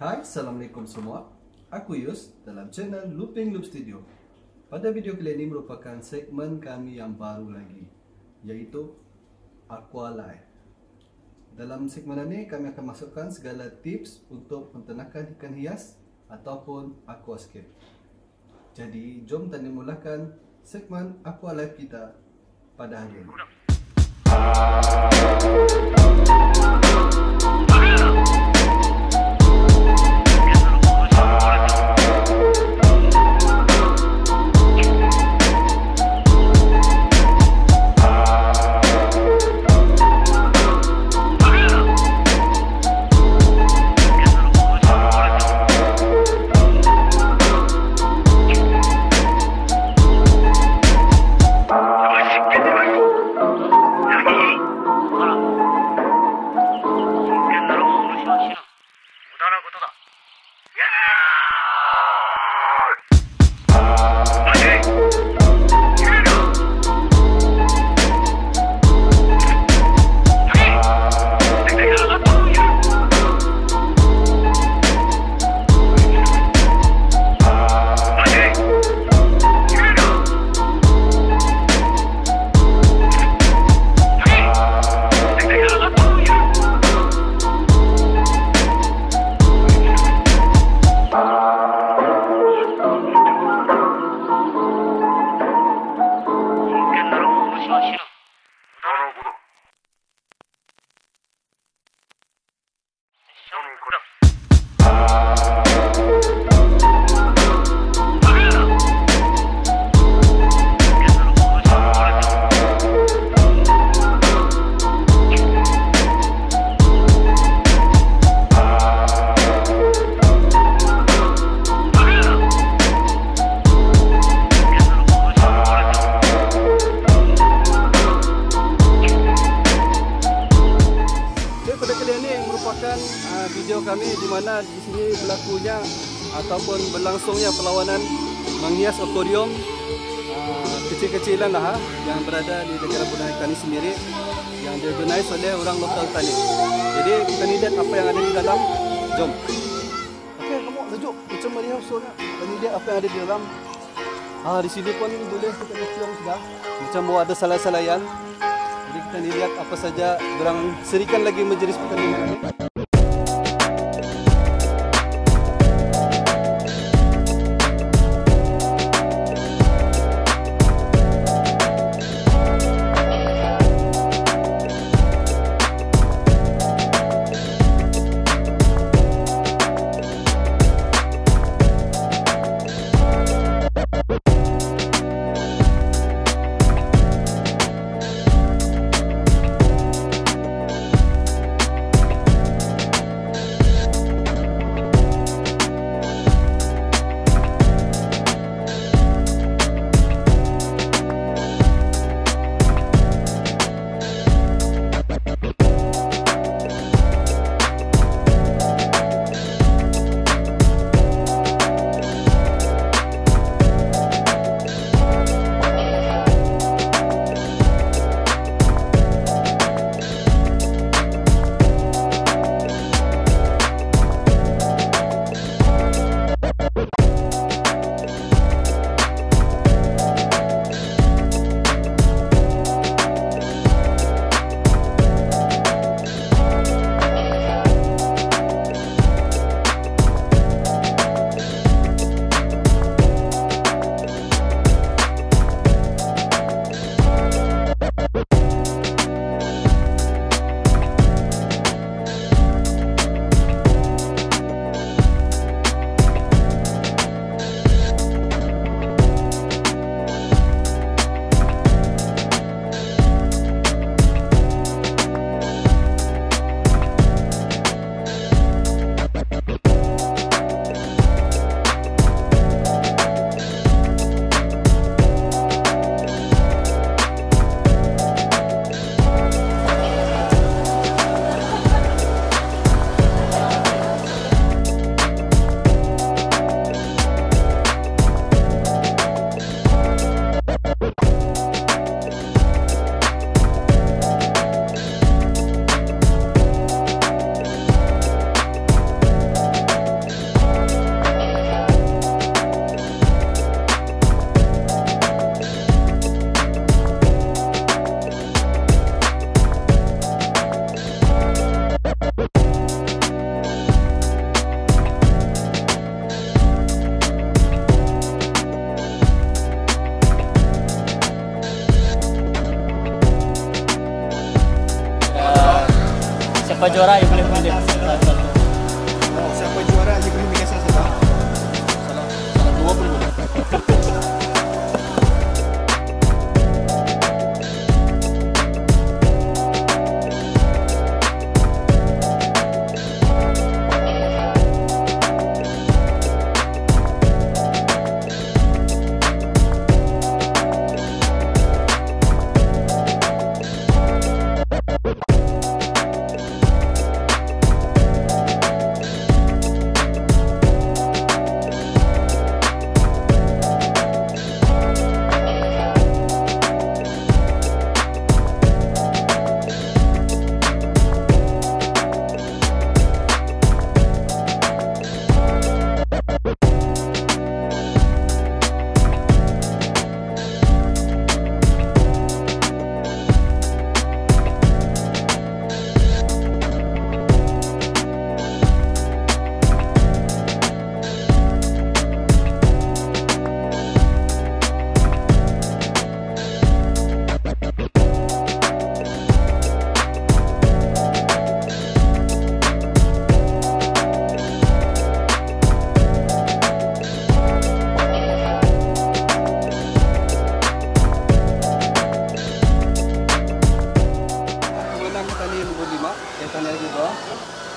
Hai, Assalamualaikum semua. Aku Yus dalam channel Loopingloop Studio. Pada video kali ini merupakan segmen kami yang baru lagi, yaitu Aqualife. Dalam segmen ini kami akan masukkan segala tips untuk peternakan ikan hias ataupun aquascape. Jadi jom kita mulakan segmen Aqualife kita pada hari ini. Video kami di mana di sini berlakunya ataupun berlangsungnya perlawanan menghias akuarium kecil-kecilan yang berada di negara budaya tani sendiri, yang diorganize oleh orang lokal tani. Jadi kita lihat apa yang ada di dalam. Jom. Okey, kamu sejuk macam meriah suara. Kita lihat apa yang ada di dalam. Di sini pun boleh kita cium sudah. Macam bahawa ada salai-salayan. Jadi kita lihat apa saja orang serikan lagi majlis pertanian. juara ya boleh pilih. Siapa juara aja boleh pilih salah satu. Salah dua pun boleh.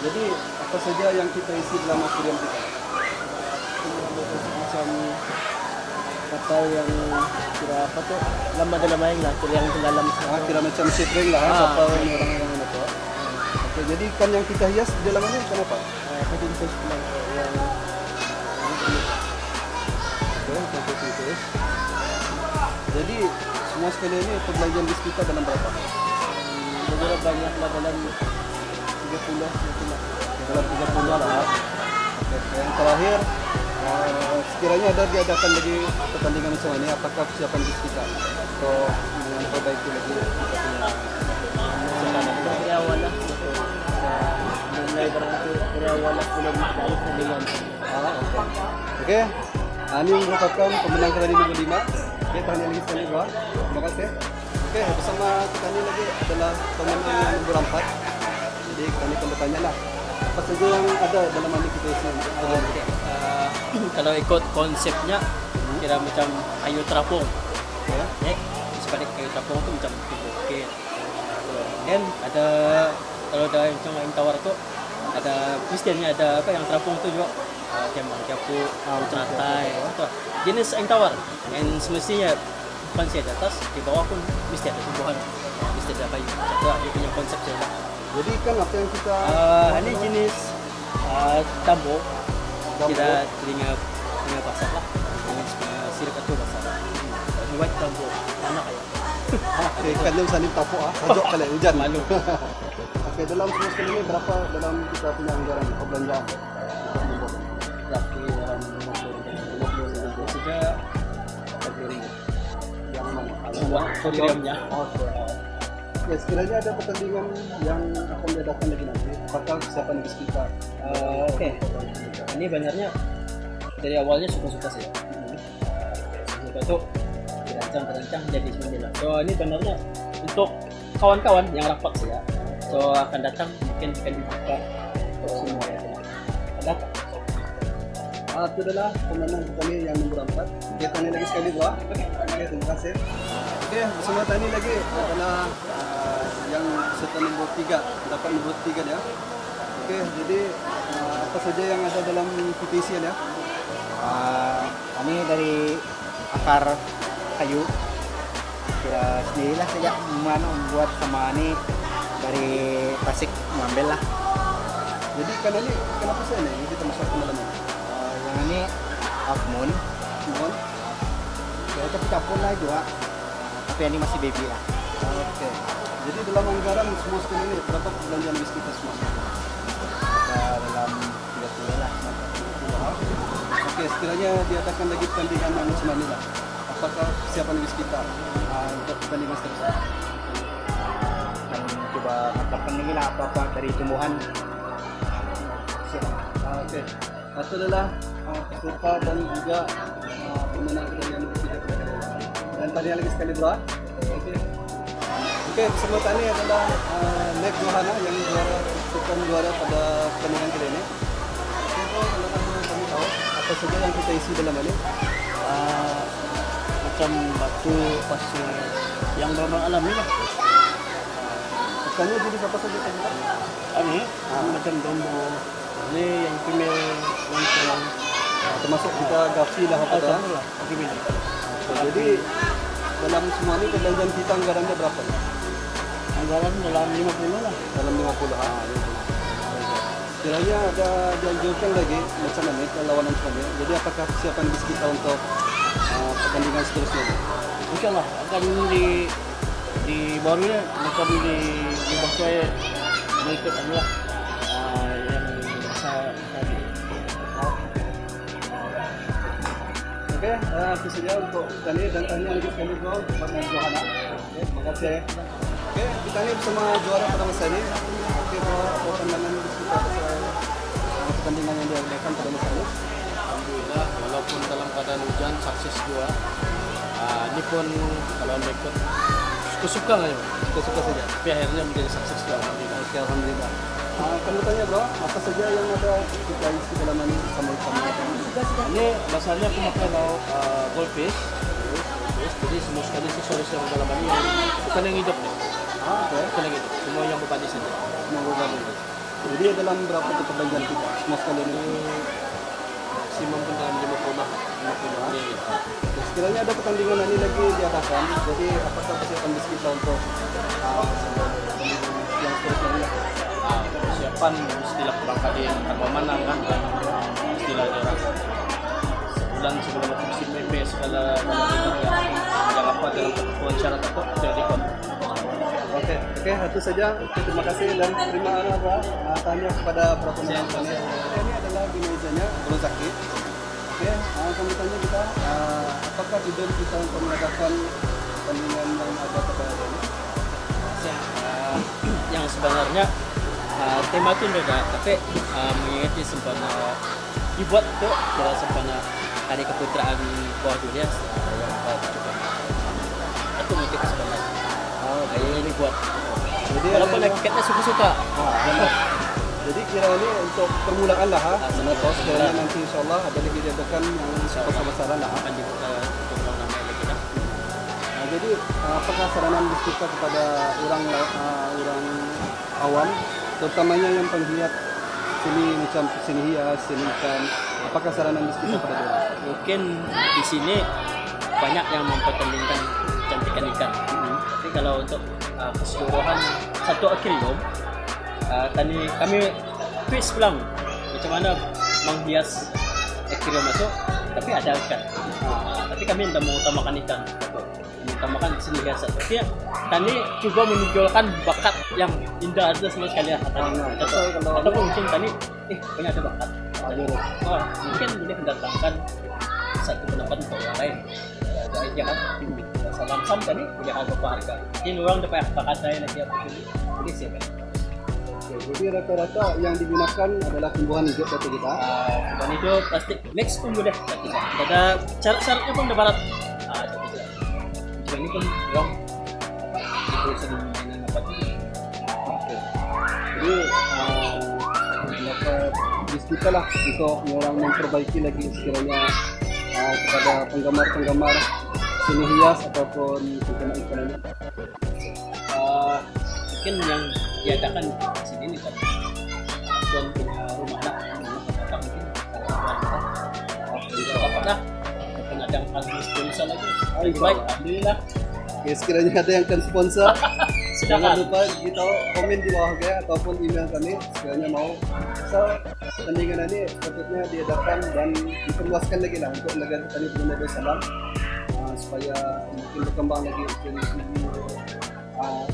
Jadi apa saja yang kita isi dalam akuarium kita, macam atau yang kira apa tu lama yang lah, kira yang dalam kira macam setring lah, atau orang yang apa. Okay, jadi ikan yang kita hias di dalamnya macam apa? Macam fish yang okay, macam fish. Jadi semua sekali ini perbelanjaan bis kita dalam berapa? Berapa banyak lah dalam 30 dalam 30 lah. Yang terakhir sekiranya ada diadakan lagi pertandingan macam ini, apakah persiapan kita atau memperbaiki lagi dari awal lah, mulai dari awal lah belum ada pertandingan. Okey, ini merupakan pemenang kali minggu 5. Okey, tahniah lagi sekali bro. Terima kasih. Okey, bersama kita ini lagi adalah pemenang minggu 4. Jadi kami akan bertanya lah, apa saja yang ada dalam menu kita isi? Kalau ikut konsepnya, kira macam kayu terapung. Sekali kayu terapung tu macam bukit. Dan ada, kalau ada macam yang tawar tu, ada Kristiannya ada apa yang terapung tu juga. Kemang capuk, teratai, jenis yang tawar. Dan semestinya konsep atas, di bawah pun mesti ada tumbuhan, mesti ada kayu. Jadi dia punya konsep dia. Jadi ikan apa yang kita ini jenis tambok, kira telinga basah lah, telinga sirip atau basah. Buat tambok anak ayam. Okay, ikan yang saling tapuk ah, sajok kalau hujan malu. Okay, dalam semua sekali ini berapa dalam kita punya anggaran perbelanjaan? Berapa dalam 50 ribu sudah? 30 ribu. Yang mana? Akuariumnya. Ya, sekiranya ada pertandingan yang akan diadakan lagi nanti, bakal persiapan bis kita. Okey, ini benarnya dari awalnya suka-suka saja. Suka tu dirancang-rancang jadi sembilan. So ini benarnya untuk kawan-kawan yang rapat saja. So akan datang mungkin akan dibuka untuk semua yang ada. Itu adalah pemenang kami yang nomor 4. Dia tanya lagi sekali buat. Okey, terima kasih. Okey, bersama tani lagi adalah yang peserta nombor 3, dapat nombor 3 dia. Okey, jadi apa saja yang ada dalam petisi dia? Ini dari akar kayu. Kita sendirilah saja mana membuat sama ini dari pasik mengambil lah. Jadi kali ini kenapa saya ini kita masukkan dalam ini? Yang ini almond, almond. Saya tapi capun lah juga. Tapi ini masih baby lah. Okey. Jadi dalam anggaran semua sekali ini berapa perbelanjaan bis kita semua? Kita dalam 30 lah. Okey, sekiranya diadakan lagi pertandingan macam ini lah, apakah persiapan bis kita untuk pertandingan seterusnya? Akan coba mantapkan lagi lah apa-apa dari tumbuhan. Okey. Itu adalah peserta dan juga pemenang pertandingan bis kita. Dan tanya lagi sekali bro. Okey, bersama tani adalah Nek Johana yang juara akan juara pada pertandingan kali ini. Contoh, teman-teman kami tahu apa saja yang kita isi dalam ini. Macam batu, pasir, yang barang-barang alami lah. Bukannya jenis apa saja kita minta? Ini, macam dombo. Ini yang female, yang selang. Termasuk kita gafi lah apa dah. Jadi, dalam semua ini kebelanjaan kita anggarannya berapa? Anggaran dalam 50 lah. Dalam 50 ah. Kiranya ada dianjurkan lagi macam mana lawanan sebenarnya. Jadi apakah persiapan bis kita untuk pertandingan seterusnya? Insyaallah akan di barunya akan di Bolkiah berikut adalah yang saya tadi. Oke, aku sedia untuk tanya dan tanya lagi sekali bro kepada Johana. Oke, makasih. Oke, kita ini bersama juara pertama seri. Oke, bahwa pandangan kita atas pertandingan yang diadakan pada masa ini. Alhamdulillah, walaupun dalam keadaan hujan, sukses dua. Ini pun kalau mereka suka lah ya, suka saja. Tapi akhirnya menjadi sukses dua. Alhamdulillah. Kamu tanya bro, apa saja yang ada kita isi dalam ini sama-sama? Ini dasarnya aku pakai goldfish. Jadi semua sekali sesuatu yang dalam ini bukan yang hidup nih. Okay. Bukan yang hidup, semua yang berbadi saja. Semua berbadi. Jadi dalam berapa keterbelajaran kita? Semua sekali ini maksimum dalam 50 lah. 50 lah. Sekiranya ada pertandingan ini lagi diadakan, jadi apakah persiapan bis kita untuk yang seterusnya? Persiapan istilah berangkat yang tanpa menang kan? Istilah orang. Dan sebelum kompetisi PP segala macam yang apa dalam wawancara takut jadi kon. Oke, itu saja. Terima kasih dan terima kasih tanya kepada Prof. Nasional. Ini adalah binejanya belum sakit. Oke, kami tanya kita apakah judul kita untuk mengadakan pertandingan yang ada pada hari ini? Yang sebenarnya tema itu beda, tapi mengikuti sempena dibuat tuh dalam sempena hari keputeraan bawah dunia yang bawah juga itu motif sebenarnya yang dibuat walaupun tiketnya suka-suka jadi kiranya untuk permulaan lah sebenarnya nanti insyaAllah ada lagi diadakan yang besar-besaran lah akan dibuka untuk namanya lagi dah jadi apakah saranan kita kepada orang awam terutamanya yang penggiat seni macam seni hias, seni macam apakah saranan bis kita pada dia? Mungkin di sini banyak yang mempertandingkan cantikan ikan. Tapi kalau untuk keseluruhan satu akuarium, tadi kami twist pulang macam mana menghias akuarium itu. Tapi ada ikan. Tapi kami tidak mengutamakan ikan. Mengutamakan seni hias saja. Tani juga menunjukkan bakat yang indah ada sama sekali lah tani. Ataupun mungkin tani punya ada bakat. Mungkin boleh mendatangkan satu pendapat untuk orang lain. Jangan salam-sam tani punya harga harga. Ini orang dapat kata-katain lagi apa ini. Jadi siapa? Jadi rata-rata yang digunakan adalah tumbuhan hijau atau kita. Tumbuhan hijau plastik mix pun boleh. Ada syarat-syaratnya pun dapat. Jadi ini pun orang jadi mainan apa tu? Jadi dapat diskusi lah untuk orang memperbaiki lagi sekiranya kepada penggemar-penggemar seni hias ataupun ekonomi. Mungkin yang diadakan di sini ni kan tuan punya rumah nak datang mungkin kalau dapat lah pengadang panggil sponsor lagi. Baik, alhamdulillah. Okay, sekiranya ada yang akan sponsor, jangan lupa kita komen di bawah ya, ataupun email kami sekiranya mau. So, pertandingan ini patutnya diadakan dan diperluaskan lagi lah untuk negara petani Brunei Darussalam supaya mungkin berkembang lagi dari segi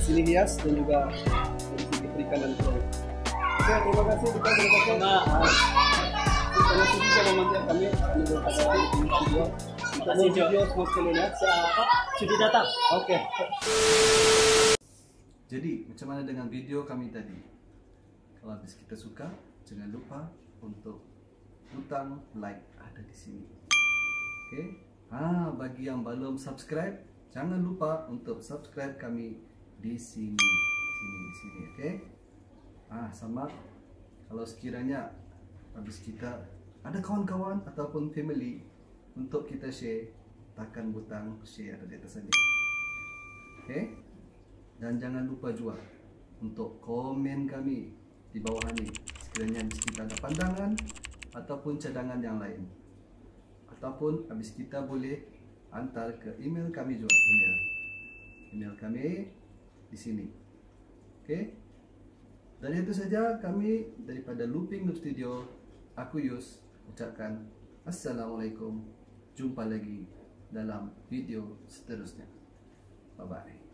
seni hias dan juga dari segi perikanan. Oke, terima kasih kita berkongsi. Terima kasih juga memanggil kami untuk video. Terima kasih Jo. Semua sekalian. Sudah datang. Oke. Jadi macam mana dengan video kami tadi? Kalau bis kita suka, jangan lupa untuk butang like ada di sini. Oke. Bagi yang belum subscribe, jangan lupa untuk subscribe kami di sini. Oke. Nah, sama kalau sekiranya habis kita ada kawan-kawan ataupun family untuk kita share, tekan butang share di atas ini. Oke? Dan jangan lupa juga untuk komen kami di bawah ini sekiranya habis kita ada pandangan ataupun cadangan yang lain, ataupun habis kita boleh antar ke email kami juga, email kami di sini. Oke? Dan itu saja kami daripada Loopingloop Studio. Aku Yus ucapkan Assalamualaikum. Jumpa lagi dalam video seterusnya. Bye bye.